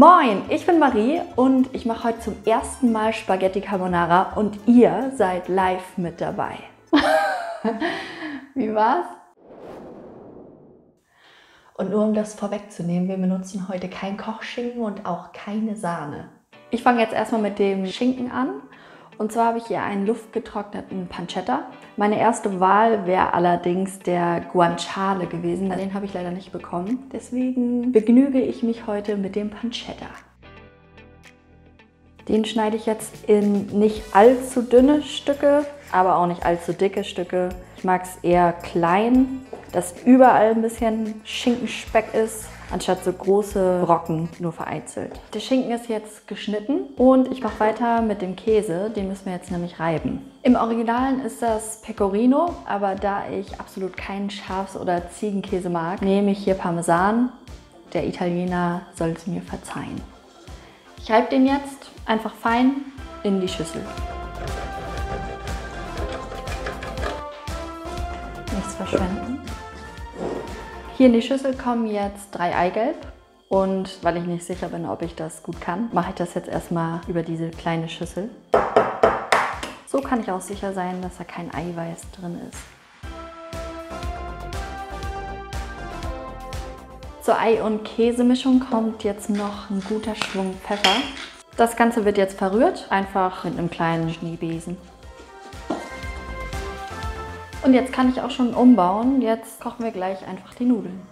Moin, ich bin Marie und ich mache heute zum ersten Mal Spaghetti Carbonara und ihr seid live mit dabei. Wie war's? Und nur um das vorwegzunehmen, wir benutzen heute kein Kochschinken und auch keine Sahne. Ich fange jetzt erstmal mit dem Schinken an. Und zwar habe ich hier einen luftgetrockneten Pancetta. Meine erste Wahl wäre allerdings der Guanciale gewesen. Den habe ich leider nicht bekommen. Deswegen begnüge ich mich heute mit dem Pancetta. Den schneide ich jetzt in nicht allzu dünne Stücke, aber auch nicht allzu dicke Stücke. Ich mag es eher klein, dass überall ein bisschen Schinkenspeck ist, anstatt so große Brocken, nur vereinzelt. Der Schinken ist jetzt geschnitten und ich mache weiter mit dem Käse. Den müssen wir jetzt nämlich reiben. Im Originalen ist das Pecorino, aber da ich absolut keinen Schafs- oder Ziegenkäse mag, nehme ich hier Parmesan. Der Italiener soll es mir verzeihen. Ich reibe den jetzt einfach fein in die Schüssel. Nichts verschwenden. Hier in die Schüssel kommen jetzt 3 Eigelb und weil ich nicht sicher bin, ob ich das gut kann, mache ich das jetzt erstmal über diese kleine Schüssel. So kann ich auch sicher sein, dass da kein Eiweiß drin ist. Zur Ei- und Käsemischung kommt jetzt noch ein guter Schwung Pfeffer. Das Ganze wird jetzt verrührt, einfach mit einem kleinen Schneebesen. Und jetzt kann ich auch schon umbauen. Jetzt kochen wir gleich einfach die Nudeln.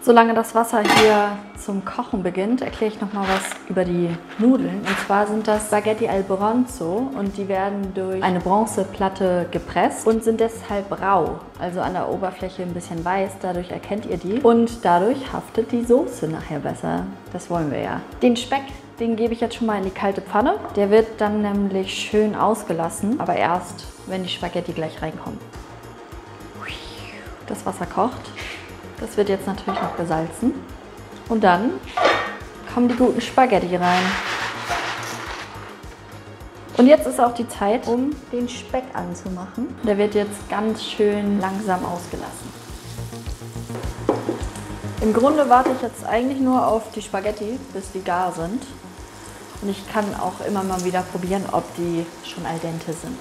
Solange das Wasser hier zum Kochen beginnt, erkläre ich nochmal was über die Nudeln. Und zwar sind das Spaghetti al Bronzo und die werden durch eine Bronzeplatte gepresst und sind deshalb rau, also an der Oberfläche ein bisschen weiß, dadurch erkennt ihr die und dadurch haftet die Soße nachher besser. Das wollen wir ja. Den Speck, den gebe ich jetzt schon mal in die kalte Pfanne. Der wird dann nämlich schön ausgelassen, aber erst, wenn die Spaghetti gleich reinkommen. Das Wasser kocht. Das wird jetzt natürlich noch gesalzen und dann kommen die guten Spaghetti rein. Und jetzt ist auch die Zeit, um den Speck anzumachen. Der wird jetzt ganz schön langsam ausgelassen. Im Grunde warte ich jetzt eigentlich nur auf die Spaghetti, bis die gar sind. Und ich kann auch immer mal wieder probieren, ob die schon al dente sind.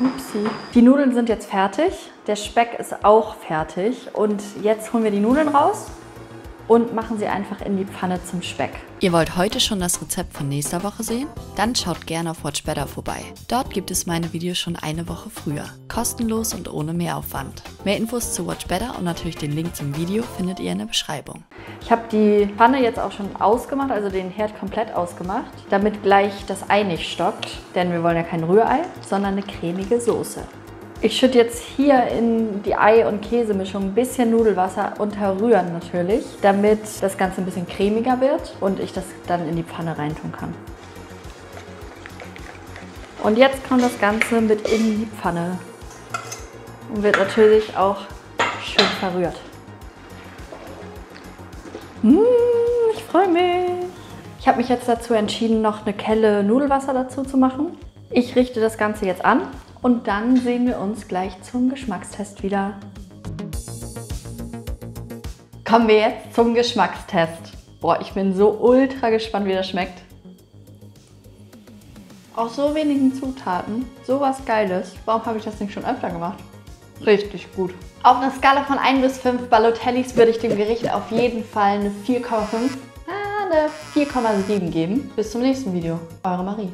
Upsi. Die Nudeln sind jetzt fertig, der Speck ist auch fertig und jetzt holen wir die Nudeln raus und machen sie einfach in die Pfanne zum Speck. Ihr wollt heute schon das Rezept von nächster Woche sehen? Dann schaut gerne auf Watchbetter vorbei. Dort gibt es meine Videos schon eine Woche früher, kostenlos und ohne Mehraufwand. Mehr Infos zu Watchbetter und natürlich den Link zum Video findet ihr in der Beschreibung. Ich habe die Pfanne jetzt auch schon ausgemacht, also den Herd komplett ausgemacht, damit gleich das Ei nicht stockt, denn wir wollen ja kein Rührei, sondern eine cremige Soße. Ich schütte jetzt hier in die Ei- und Käsemischung ein bisschen Nudelwasser und verrühren natürlich, damit das Ganze ein bisschen cremiger wird und ich das dann in die Pfanne reintun kann. Und jetzt kommt das Ganze mit in die Pfanne und wird natürlich auch schön verrührt. Ich freue mich! Ich habe mich jetzt dazu entschieden, noch eine Kelle Nudelwasser dazu zu machen. Ich richte das Ganze jetzt an. Und dann sehen wir uns gleich zum Geschmackstest wieder. Kommen wir jetzt zum Geschmackstest. Boah, ich bin so ultra gespannt, wie das schmeckt. Aus so wenigen Zutaten, sowas Geiles. Warum habe ich das nicht schon öfter gemacht? Richtig gut. Auf einer Skala von 1 bis 5 Balotellis würde ich dem Gericht auf jeden Fall eine 4,5, eine 4,7 geben. Bis zum nächsten Video. Eure Marie.